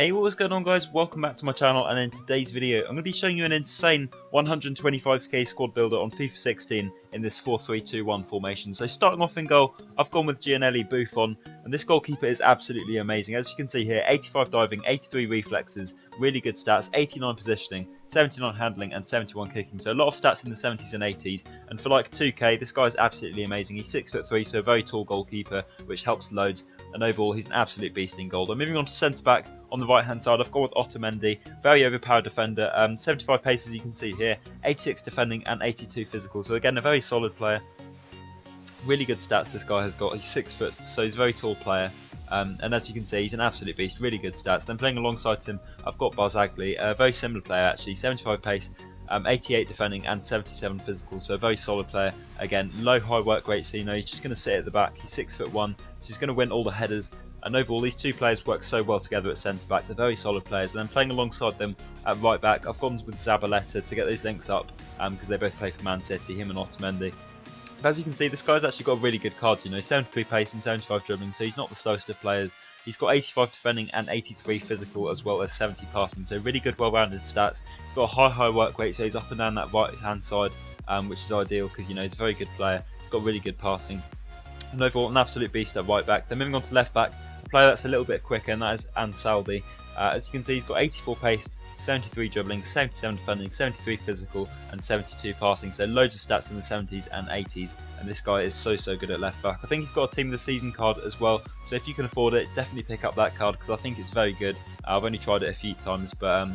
Hey, what's going on guys, welcome back to my channel, and in today's video I'm going to be showing you an insane 125k squad builder on FIFA 16 in this 4-3-2-1 formation. So starting off in goal, I've gone with Gianelli Buffon, and this goalkeeper is absolutely amazing. As you can see here, 85 diving, 83 reflexes, really good stats, 89 positioning, 79 handling and 71 kicking. So a lot of stats in the 70s and 80s, and for like 2k this guy is absolutely amazing. He's 6'3", so a very tall goalkeeper, which helps loads, and overall he's an absolute beast in goal. And moving on to centre back, on the right hand side I've gone with Otamendi, very overpowered defender, 75 pace as you can see here, 86 defending and 82 physical, so again a very solid player. Really good stats this guy has got, he's 6 foot, so he's a very tall player, and as you can see he's an absolute beast, really good stats. Then playing alongside him I've got Barzagli, a very similar player actually, 75 pace, 88 defending and 77 physical, so a very solid player. Again, low high work rate, so you know he's just going to sit at the back, he's 6'1", so he's going to win all the headers. And overall these two players work so well together at centre-back, they're very solid players. And then playing alongside them at right-back, I've gone with Zabaleta to get those links up, because they both play for Man City, him and Otamendi. But as you can see, this guy's actually got a really good card, you know, 73 pace and 75 dribbling, so he's not the slowest of players. He's got 85 defending and 83 physical, as well as 70 passing, so really good well-rounded stats. He's got a high work rate, so he's up and down that right-hand side, which is ideal because, you know, he's a very good player. He's got really good passing. And overall, an absolute beast at right back. Then moving on to left back, a player that's a little bit quicker, and that is Ansaldi. As you can see, he's got 84 pace, 73 dribbling, 77 defending, 73 physical, and 72 passing. So loads of stats in the 70s and 80s, and this guy is so good at left back. I think he's got a Team of the Season card as well, so if you can afford it, definitely pick up that card because I think it's very good. I've only tried it a few times, but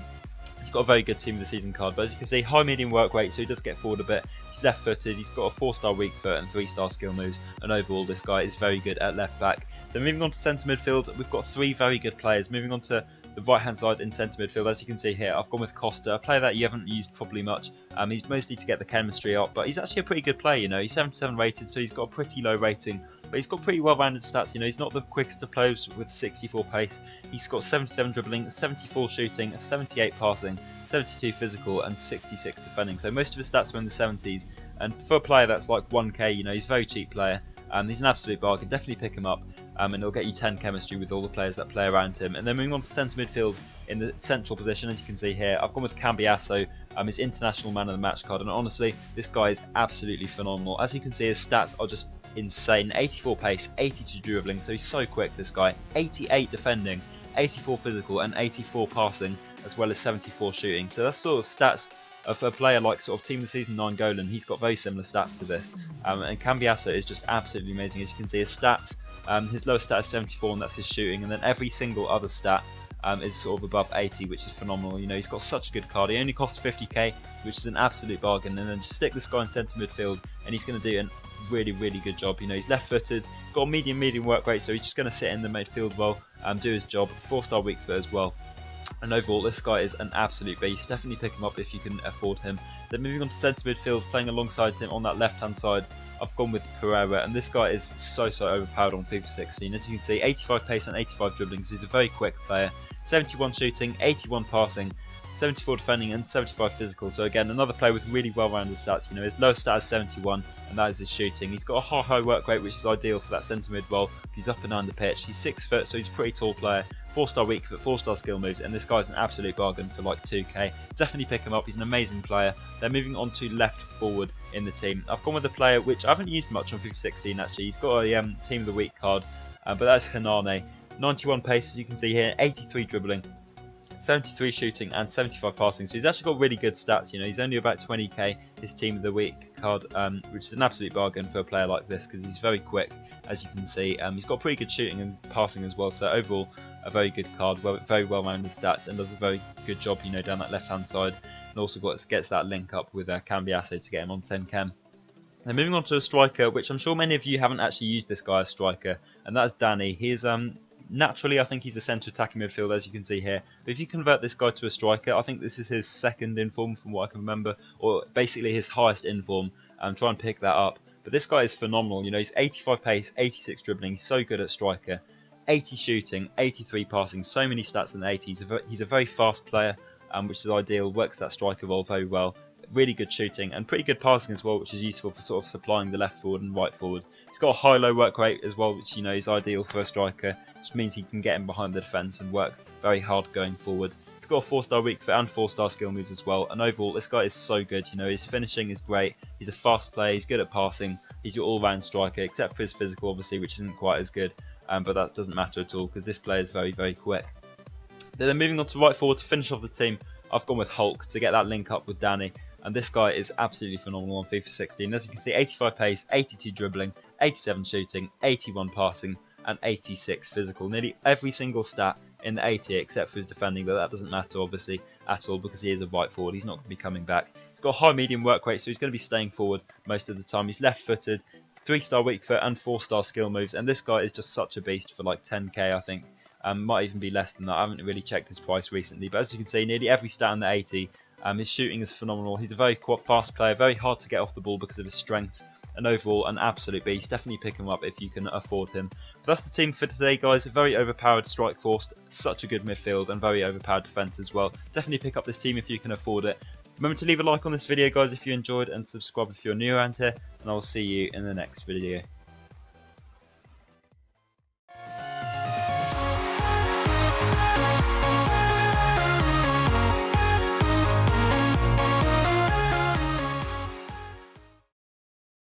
he's got a very good Team of the Season card. But as you can see, high medium work rate, so he does get forward a bit. He's left footed, he's got a 4-star weak foot and 3-star skill moves, and overall this guy is very good at left back. Then moving on to centre midfield, we've got three very good players. Moving on to the right hand side in centre midfield, as you can see here, I've gone with Costa, a player that you haven't used probably much. He's mostly to get the chemistry up, but he's actually a pretty good player, you know, he's 77 rated, so he's got a pretty low rating, but he's got pretty well rounded stats, you know, he's not the quickest of players with 64 pace, he's got 77 dribbling, 74 shooting, 78 passing, 72 physical and 66 defending, so most of his stats were in the 70s, and for a player that's like 1k, you know, he's a very cheap player. He's an absolute bargain, definitely pick him up, and it'll get you 10 chemistry with all the players that play around him. And then moving on to centre midfield, in the central position, as you can see here, I've gone with Cambiasso, his international man of the match card, and honestly this guy is absolutely phenomenal. As you can see, his stats are just insane, 84 pace, 82 dribbling, so he's so quick this guy, 88 defending, 84 physical and 84 passing, as well as 74 shooting, so that's sort of stats of a player like sort of Team of the Season 9 Golan. He's got very similar stats to this, and Cambiasso is just absolutely amazing. As you can see, his stats, his lowest stat is 74 and that's his shooting, and then every single other stat is sort of above 80, which is phenomenal. You know, he's got such a good card, he only costs 50k, which is an absolute bargain. And then just stick this guy in centre midfield and he's going to do a really good job. You know, he's left footed, got a medium work rate, so he's just going to sit in the midfield role and do his job, 4-star weak foot as well. And overall this guy is an absolute beast, definitely pick him up if you can afford him. Then moving on to centre midfield, playing alongside him on that left hand side, I've gone with Pereira, and this guy is so overpowered on FIFA 16. As you can see, 85 pace and 85 dribbling, so he's a very quick player, 71 shooting, 81 passing, 74 defending and 75 physical, so again another player with really well rounded stats. You know, his lowest stat is 71 and that is his shooting. He's got a high work rate, which is ideal for that centre mid role. He's up and down the pitch, he's 6 foot, so he's a pretty tall player, 4-star weak foot, 4-star skill moves, and this guy's an absolute bargain for like 2k, definitely pick him up, he's an amazing player. Then moving on to left forward in the team, I've gone with a player which I haven't used much on FIFA 16 actually. He's got a Team of the Week card, but that's Hanane, 91 pace as you can see here, 83 dribbling, 73 shooting and 75 passing, so he's actually got really good stats. You know, he's only about 20k, his Team of the Week card, which is an absolute bargain for a player like this because he's very quick, as you can see. He's got pretty good shooting and passing as well, so overall a very good card, very well rounded stats, and does a very good job, you know, down that left hand side, and also gets that link up with Cambiasso to get him on 10 chem. Then moving on to a striker, which I'm sure many of you haven't actually used this guy as striker, and that's Danny. He's naturally, I think he's a centre attacking midfielder, as you can see here, but if you convert this guy to a striker, I think this is his second inform from what I can remember, or basically his highest inform, and try and pick that up. But this guy is phenomenal, you know, he's 85 pace, 86 dribbling, he's so good at striker, 80 shooting, 83 passing, so many stats in the 80s, he's a very fast player, which is ideal, works that striker role very well. really good shooting and pretty good passing as well, which is useful for sort of supplying the left forward and right forward. He's got a high-low work rate as well, which, you know, is ideal for a striker, which means he can get in behind the defence and work very hard going forward. He's got a 4-star weak foot and 4-star skill moves as well, and overall this guy is so good. You know, his finishing is great, he's a fast player, he's good at passing, he's your all-round striker, except for his physical obviously, which isn't quite as good, but that doesn't matter at all because this player is very, very quick. Then moving on to right forward to finish off the team, I've gone with Hulk to get that link up with Danny, and this guy is absolutely phenomenal on FIFA 16. As you can see, 85 pace, 82 dribbling, 87 shooting, 81 passing and 86 physical. Nearly every single stat in the 80 except for his defending, but that doesn't matter obviously at all because he is a right forward, he's not going to be coming back. He's got a high medium work rate, so he's going to be staying forward most of the time. He's left footed, 3-star weak foot and 4-star skill moves, and this guy is just such a beast for like 10k I think. Might even be less than that, I haven't really checked his price recently, but as you can see, nearly every stat in the 80, his shooting is phenomenal. He's a very fast player, very hard to get off the ball because of his strength, and overall an absolute beast. Definitely pick him up if you can afford him. But that's the team for today, guys. Very overpowered strike force, such a good midfield, and very overpowered defence as well. Definitely pick up this team if you can afford it. Remember to leave a like on this video, guys, if you enjoyed, and subscribe if you're new around here, and I'll see you in the next video.